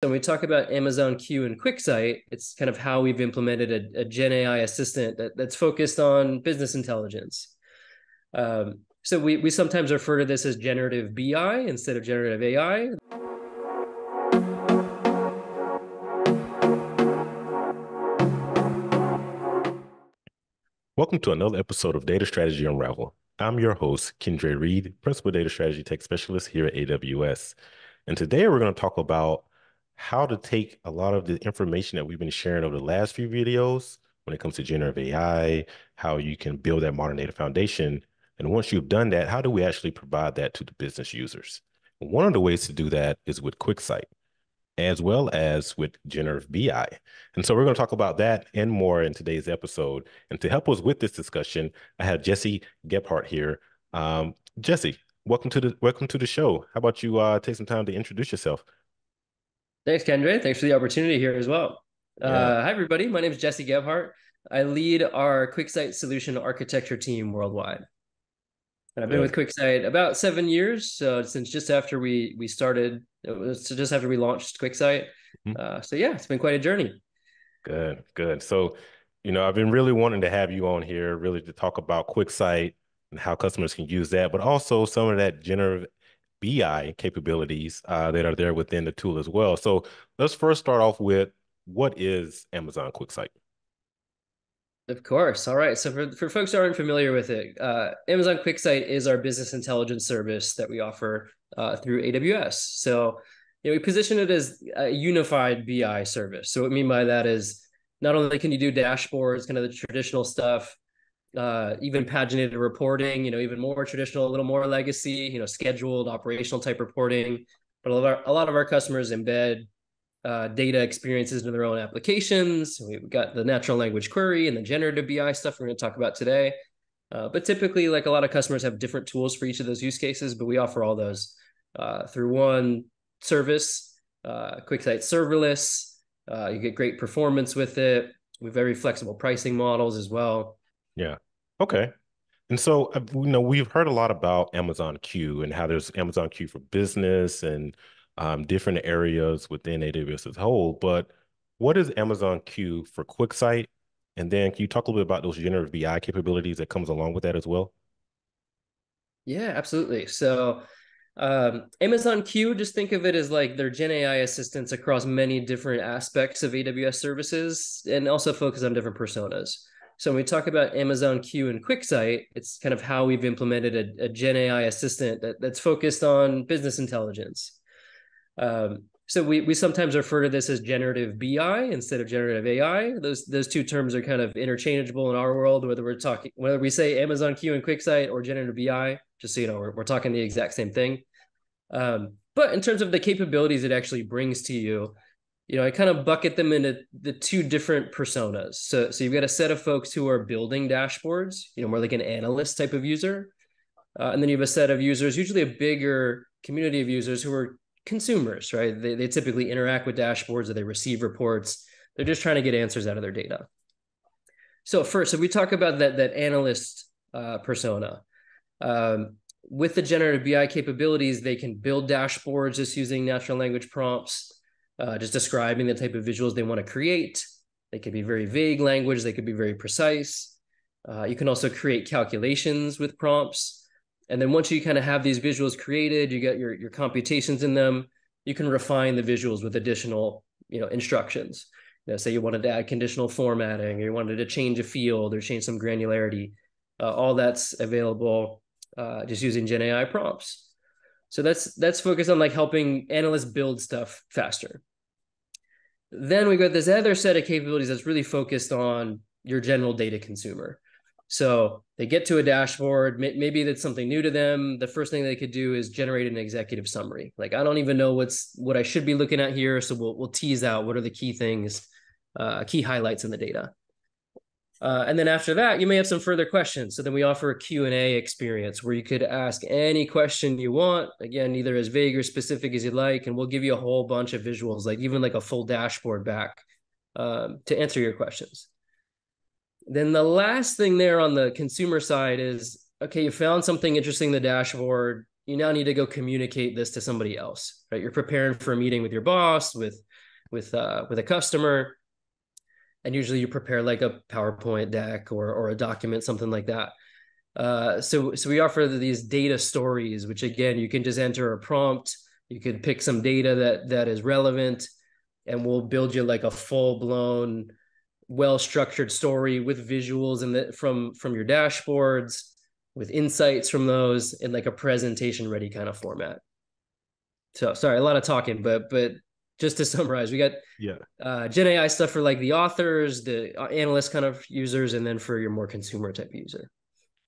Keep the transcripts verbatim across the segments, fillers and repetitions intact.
So when we talk about Amazon Q and QuickSight, it's kind of how we've implemented a, a Gen A I assistant that, that's focused on business intelligence. Um, so we, we sometimes refer to this as generative B I instead of generative A I. Welcome to another episode of Data Strategy Unravel. I'm your host, Kendra Reed, Principal Data Strategy Tech Specialist here at A W S. And today we're going to talk about how to take a lot of the information that we've been sharing over the last few videos when it comes to generative A I, how you can build that modern data foundation. And once you've done that, how do we actually provide that to the business users? And one of the ways to do that is with QuickSight, as well as with generative B I. And so we're going to talk about that and more in today's episode. And to help us with this discussion, I have Jesse Gebhardt here. Um, Jesse, welcome to the welcome to the show. How about you uh, take some time to introduce yourself? Thanks, Kendra. Thanks for the opportunity here as well. Yeah. Uh, hi, everybody. My name is Jesse Gebhardt. I lead our QuickSight solution architecture team worldwide. And I've been yeah. with QuickSight about seven years uh, since just after we we started. It was just after we launched QuickSight. Uh, so yeah, it's been quite a journey. Good, good. So, you know, I've been really wanting to have you on here really to talk about QuickSight and how customers can use that, but also some of that generative B I capabilities uh, that are there within the tool as well. So let's first start off with, what is Amazon QuickSight? Of course. All right. So for, for folks who aren't familiar with it, uh, Amazon QuickSight is our business intelligence service that we offer uh, through A W S. So you know, we position it as a unified B I service. So what I mean by that is not only can you do dashboards, kind of the traditional stuff, uh, even paginated reporting, you know, even more traditional, a little more legacy, you know, scheduled operational type reporting. But a lot of our, a lot of our customers embed Uh, data experiences into their own applications. We've got the natural language query and the generative B I stuff we're going to talk about today. Uh, but typically, like a lot of customers have different tools for each of those use cases, but we offer all those uh, through one service, uh, QuickSight serverless. Uh, you get great performance with it. We have very flexible pricing models as well. Yeah. Okay. And so, you know, we've heard a lot about Amazon Q and how there's Amazon Q for business and Um, different areas within A W S as a whole, but what is Amazon Q for QuickSight? And then can you talk a little bit about those generative B I capabilities that comes along with that as well? Yeah, absolutely. So um, Amazon Q, just think of it as like their Gen A I assistants across many different aspects of A W S services and also focus on different personas. So when we talk about Amazon Q and QuickSight, it's kind of how we've implemented a, a Gen A I assistant that, that's focused on business intelligence. Um, so we we sometimes refer to this as generative B I instead of generative A I. Those those two terms are kind of interchangeable in our world. Whether we're talking whether we say Amazon Q and QuickSight or generative B I, just so you know, we're we're talking the exact same thing. Um, but in terms of the capabilities it actually brings to you, you know, I kind of bucket them into the two different personas. So so you've got a set of folks who are building dashboards, you know, more like an analyst type of user, uh, and then you have a set of users, usually a bigger community of users who are consumers, right? They, they typically interact with dashboards or they receive reports. They're just trying to get answers out of their data. So first, if we talk about that, that analyst uh, persona, um, with the generative B I capabilities, they can build dashboards just using natural language prompts, uh, just describing the type of visuals they want to create. They could be very vague language. They could be very precise. Uh, you can also create calculations with prompts. And then once you kind of have these visuals created, you get your, your computations in them, you can refine the visuals with additional, you know, instructions. You know, say you wanted to add conditional formatting, or you wanted to change a field or change some granularity. Uh, all that's available uh, just using Gen A I prompts. So that's that's focused on like helping analysts build stuff faster. Then we've got this other set of capabilities that's really focused on your general data consumer. So they get to a dashboard, maybe that's something new to them. The first thing they could do is generate an executive summary. Like, I don't even know what's what I should be looking at here. So we'll, we'll tease out what are the key things, uh, key highlights in the data. Uh, and then after that, you may have some further questions. So then we offer a Q and A experience where you could ask any question you want. Again, either as vague or specific as you'd like. And we'll give you a whole bunch of visuals, like even like a full dashboard back um, to answer your questions. Then the last thing there on the consumer side is, okay, you found something interesting in the dashboard. you now need to go communicate this to somebody else, right? You're preparing for a meeting with your boss, with with uh, with a customer, and usually you prepare like a PowerPoint deck or or a document, something like that. Uh, so so we offer these data stories, which again, you can just enter a prompt. You could pick some data that that is relevant, and we'll build you like a full blown, well structured story with visuals and the from from your dashboards, with insights from those, in like a presentation ready kind of format. So sorry, a lot of talking, but but just to summarize, we got yeah uh, Gen A I stuff for like the authors, the analyst kind of users, and then for your more consumer type user.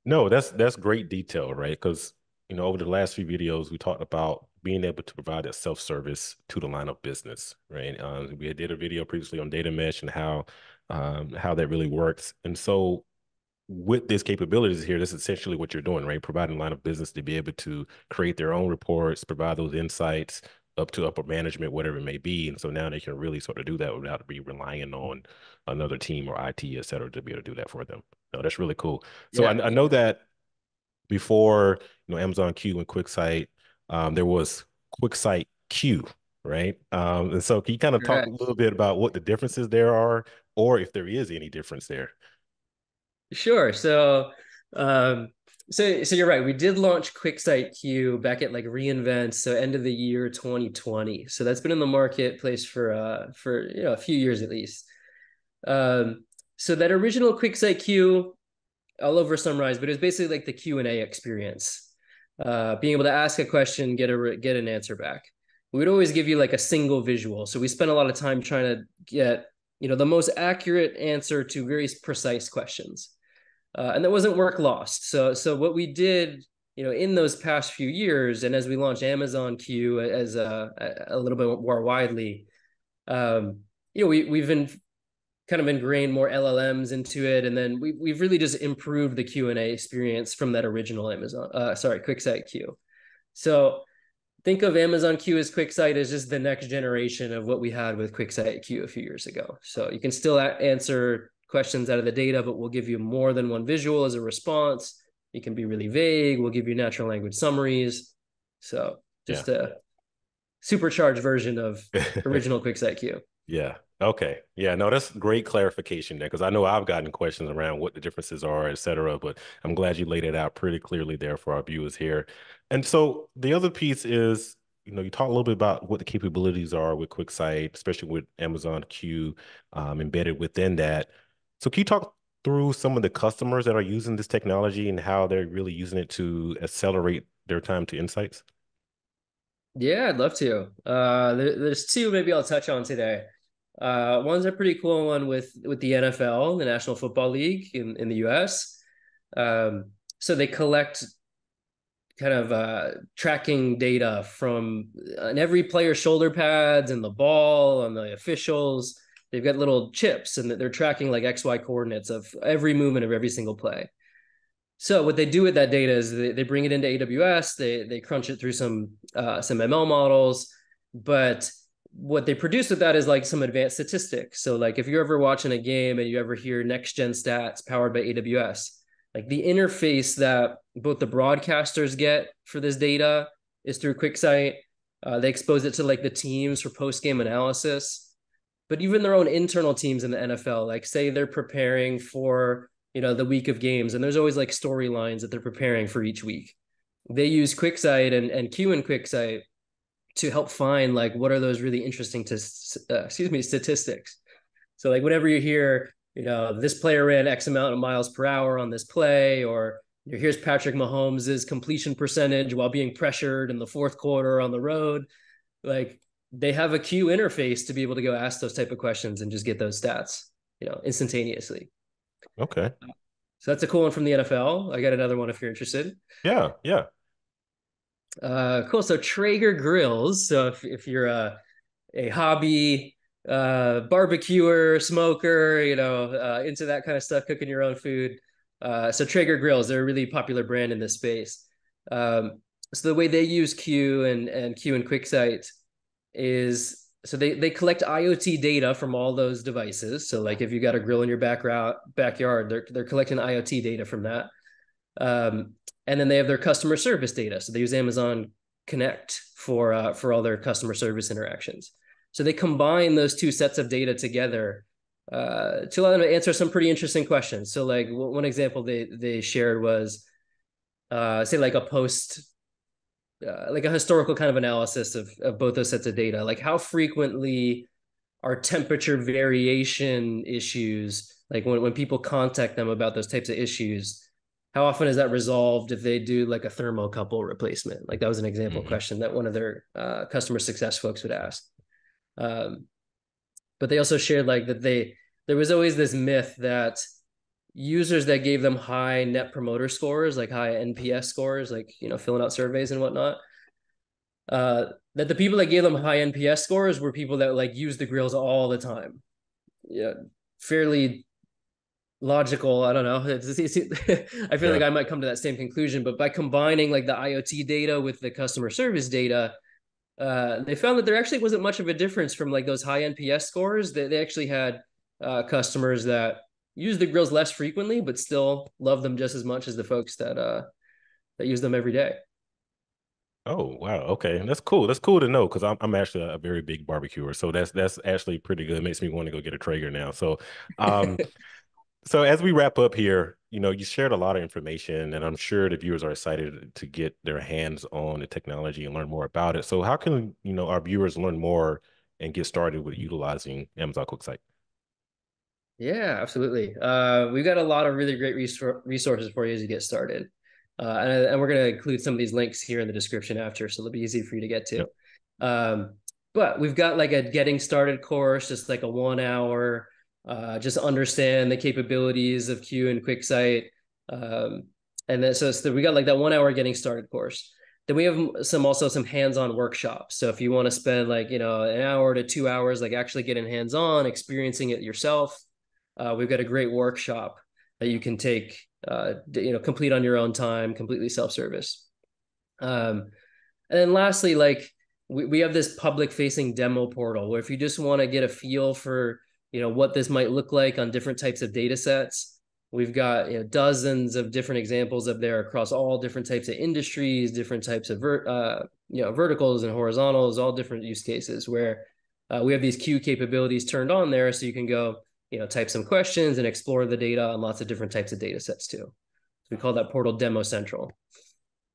No, that's that's great detail, right? Because you know, over the last few videos, we talked about being able to provide that self-service to the line of business, right? Um, we did a video previously on data mesh and how um, how that really works. And so with these capabilities here, that's essentially what you're doing, right? Providing line of business to be able to create their own reports, provide those insights up to upper management, whatever it may be. And so now they can really sort of do that without be relying on another team or I T, et cetera, to be able to do that for them. No, that's really cool. So yeah. I, I know that before, you know, Amazon Q and QuickSight, um, there was QuickSight Q, right? Um, and so can you kind of Correct. talk a little bit about what the differences there are, or if there is any difference there? Sure. So, um, so, so you're right. We did launch QuickSight Q back at like reInvent, so end of the year twenty twenty. So that's been in the marketplace for uh for you know a few years at least. Um, so that original QuickSight Q, I'll over summarize, but it was basically like the Q and A experience. Uh, being able to ask a question, get a get an answer back. We'd always give you like a single visual. So we spent a lot of time trying to get, you know, the most accurate answer to very precise questions. Uh, and that wasn't work lost. So so what we did, you know, in those past few years, and as we launched Amazon Q as a, a little bit more widely, um, you know, we, we've been kind of ingrained more L L Ms into it. And then we, we've really just improved the Q and A experience from that original Amazon, uh, sorry, QuickSight Q. So think of Amazon Q as QuickSight as just the next generation of what we had with QuickSight Q a few years ago. So you can still answer questions out of the data, but we'll give you more than one visual as a response. It can be really vague. We'll give you natural language summaries. So just yeah. a supercharged version of original QuickSight Q. Yeah. Okay. Yeah, no, that's great clarification there, because I know I've gotten questions around what the differences are, et cetera, but I'm glad you laid it out pretty clearly there for our viewers here. And so the other piece is, you know, you talk a little bit about what the capabilities are with QuickSight, especially with Amazon Q um, embedded within that. So can you talk through some of the customers that are using this technology and how they're really using it to accelerate their time to insights? Yeah, I'd love to. Uh, there, there's two maybe I'll touch on today. Uh, one's a pretty cool one with, with the N F L, the National Football League in, in the U S. Um, so they collect kind of uh, tracking data from on every player's shoulder pads and the ball and the officials. They've got little chips and they're tracking like X Y coordinates of every movement of every single play. So what they do with that data is they, they bring it into A W S, they, they crunch it through some, uh, some M L models, but what they produce with that is like some advanced statistics. So like if you're ever watching a game and you ever hear next gen stats powered by A W S, like the interface that both the broadcasters get for this data is through QuickSight. Uh, they expose it to like the teams for post-game analysis, but even their own internal teams in the N F L, like say they're preparing for, you know, the week of games, and there's always like storylines that they're preparing for each week. They use QuickSight and, and Q and QuickSight to help find like what are those really interesting to uh, excuse me statistics. So like whenever you hear, you know, this player ran X amount of miles per hour on this play, or you know, here's Patrick Mahomes' completion percentage while being pressured in the fourth quarter on the road, like they have a Q interface to be able to go ask those type of questions and just get those stats, you know, instantaneously. Okay. So that's a cool one from the N F L. I got another one if you're interested. Yeah, yeah. Uh, cool. So Traeger Grills. So if, if you're a, a hobby uh, barbecuer, smoker, you know, uh, into that kind of stuff, cooking your own food. Uh, so Traeger Grills, they're a really popular brand in this space. Um, so the way they use Q and, and Q and QuickSight is, so they, they collect IoT data from all those devices. So like if you got a grill in your back route, backyard, they're, they're collecting IoT data from that. Um, And then they have their customer service data. So they use Amazon Connect for, uh, for all their customer service interactions. So they combine those two sets of data together uh, to allow them to answer some pretty interesting questions. So like one example they, they shared was, uh, say like a post, uh, like a historical kind of analysis of, of both those sets of data. Like how frequently are temperature variation issues, like when, when people contact them about those types of issues, how often is that resolved if they do like a thermocouple replacement? Like that was an example mm-hmm. question that one of their uh, customer success folks would ask. Um, but they also shared like that they, there was always this myth that users that gave them high net promoter scores, like high N P S scores, like, you know, filling out surveys and whatnot, uh, that the people that gave them high N P S scores were people that like used the grills all the time. Yeah. Fairly logical. I don't know. It's, it's, it's, I feel yeah. like I might come to that same conclusion, but by combining like the IoT data with the customer service data, Uh, they found that there actually wasn't much of a difference from like those high N P S scores. They, they actually had uh, customers that use the grills less frequently, but still love them just as much as the folks that uh, that use them every day. Oh, wow. Okay. That's cool. That's cool to know, because I'm, I'm actually a very big barbecuer. So that's that's actually pretty good. It makes me want to go get a Traeger now. So, um, so as we wrap up here, you know, you shared a lot of information, and I'm sure the viewers are excited to get their hands on the technology and learn more about it. So how can, you know, our viewers learn more and get started with utilizing Amazon QuickSight? Yeah, absolutely. Uh, we've got a lot of really great resor resources for you as you get started. Uh, and, and we're going to include some of these links here in the description after, so it'll be easy for you to get to. Yep. Um, but we've got like a getting started course, just like a one hour Uh, just understand the capabilities of Q and QuickSight. Um, and then, so, so we got like that one hour getting started course. Then we have some, also some hands-on workshops. So if you want to spend like, you know, an hour to two hours, like actually getting hands-on, experiencing it yourself, uh, we've got a great workshop that you can take, uh, you know, complete on your own time, completely self-service. Um, and then lastly, like we, we have this public-facing demo portal where if you just want to get a feel for, you know, what this might look like on different types of data sets. We've got, you know, dozens of different examples up there across all different types of industries, different types of, ver uh, you know, verticals and horizontals, all different use cases where uh, we have these Q capabilities turned on there. So you can go, you know, type some questions and explore the data on lots of different types of data sets too. So we call that portal Demo Central.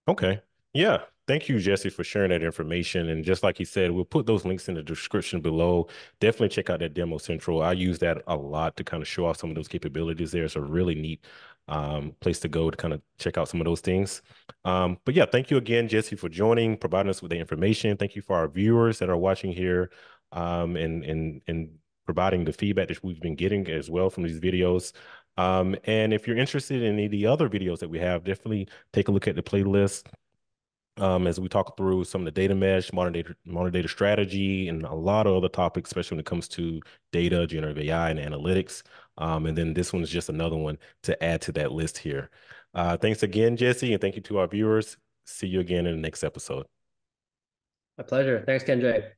Okay. Yeah. Thank you, Jesse, for sharing that information. And just like he said, we'll put those links in the description below. Definitely check out that Demo Central. I use that a lot to kind of show off some of those capabilities there. It's a really neat um, place to go to kind of check out some of those things. Um, but yeah, thank you again, Jesse, for joining, providing us with the information. Thank you for our viewers that are watching here um, and, and, and providing the feedback that we've been getting as well from these videos. Um, and if you're interested in any of the other videos that we have, definitely take a look at the playlist. Um, as we talk through some of the data mesh, modern data, modern data strategy, and a lot of other topics, especially when it comes to data, generative A I, and analytics. Um, and then this one is just another one to add to that list here. Uh, thanks again, Jesse, and thank you to our viewers. See you again in the next episode. My pleasure. Thanks, Kendra.